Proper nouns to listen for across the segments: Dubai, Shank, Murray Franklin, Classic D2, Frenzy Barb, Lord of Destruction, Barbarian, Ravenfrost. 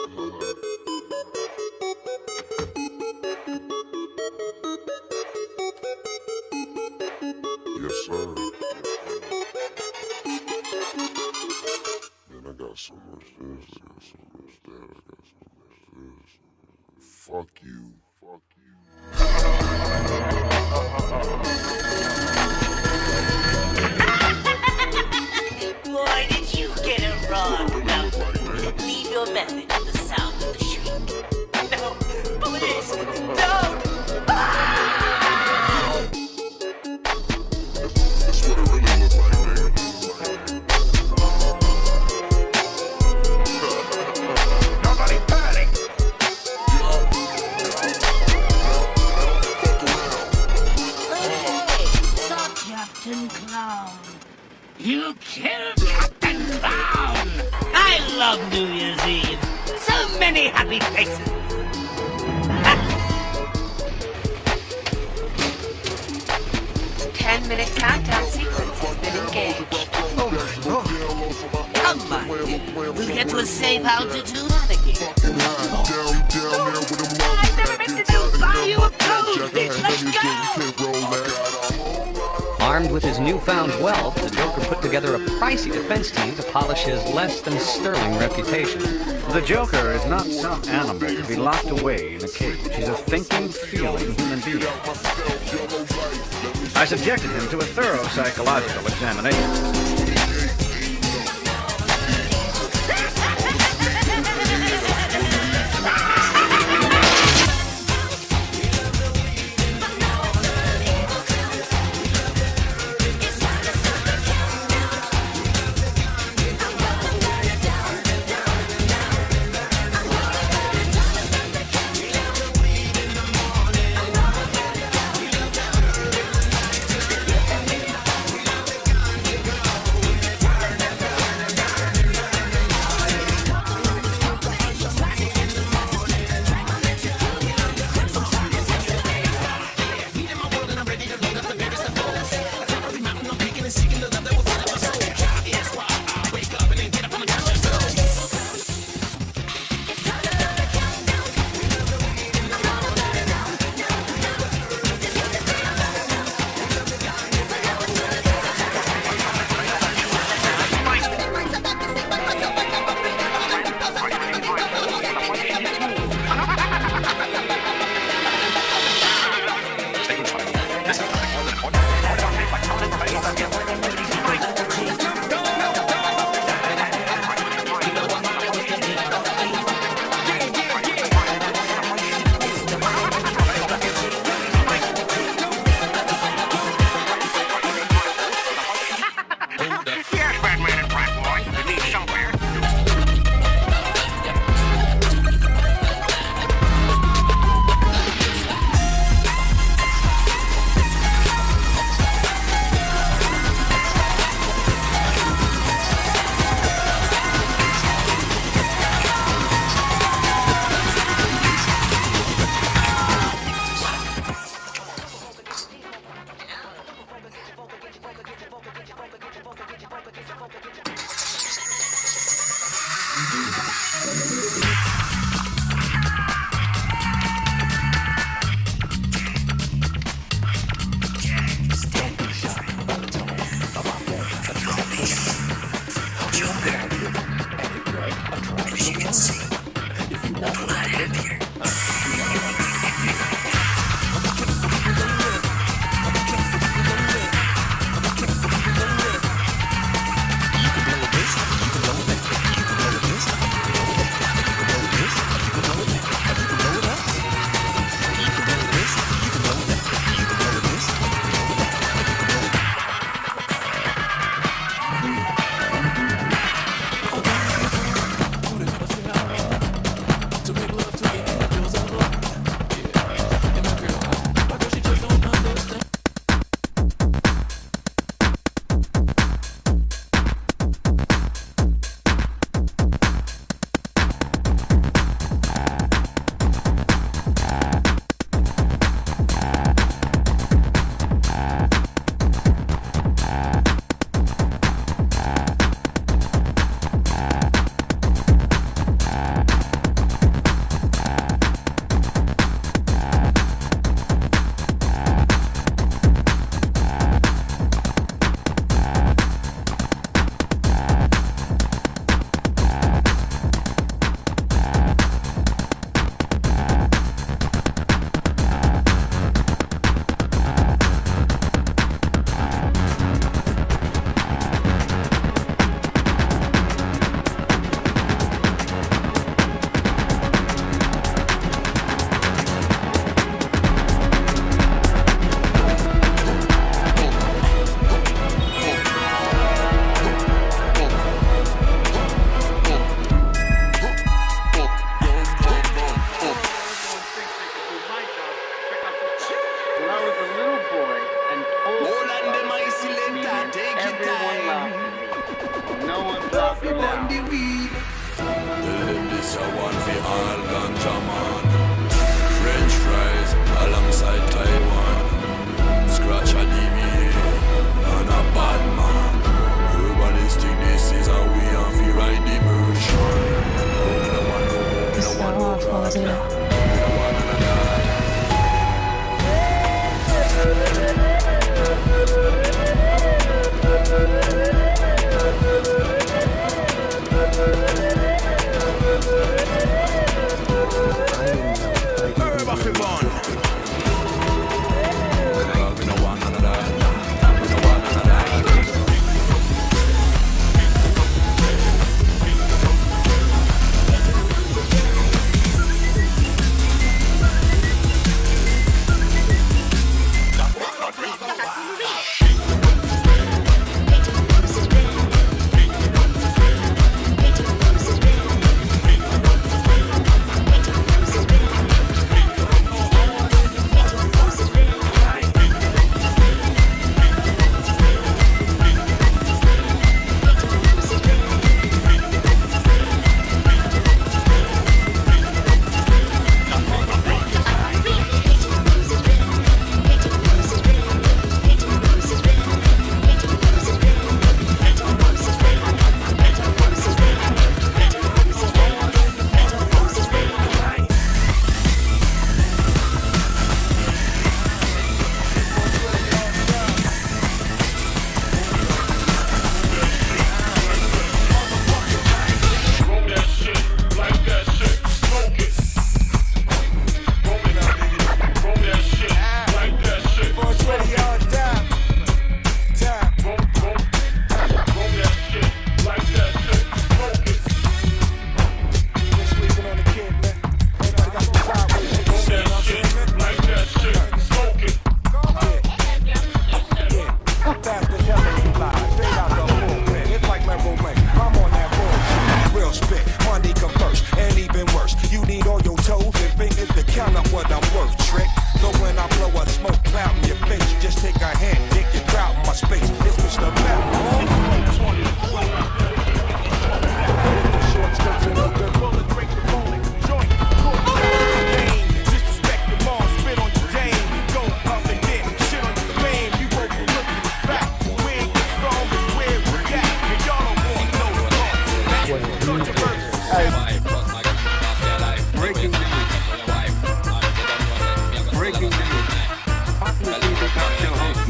Yes, sir. Man, I got so much this, I got so much that, I got so much this. Fuck you. Fuck you. Boy, did you get it wrong about me. Leave your message at the sound of the shriek. No, please, don't. You killed Captain Clown! I love New Year's Eve! So many happy faces! Ha! 10-minute countdown sequence has been engaged. Oh, come on, we'll get to a safe altitude on again. I've never been to Dubai, you have closed it! Let's go! Armed with his newfound wealth, the Joker put together a pricey defense team to polish his less-than-sterling reputation. The Joker is not some animal to be locked away in a cage. He's a thinking, feeling human being. I subjected him to a thorough psychological examination. doesn't it?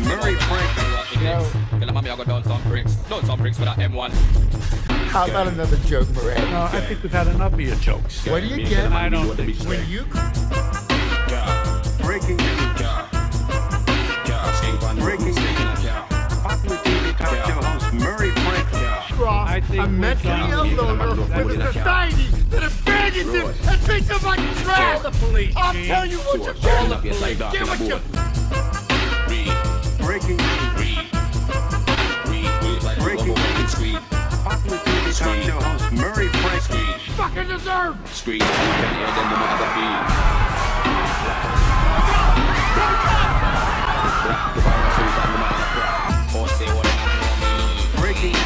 Murray Franklin. Don't some bricks for that M1. How about another joke, Murray? No, I think we've had enough of your jokes. What do you get? I don't think so. Breaking news. Breaking news. Murray Franklin. I think I'm mentally ill with a society that abandons him and treats him like trash. The police. I'll tell you what you call the police. Get what you. Breaking Murray Franklin. Fucking deserve. Scream. Breaking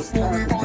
Stranger.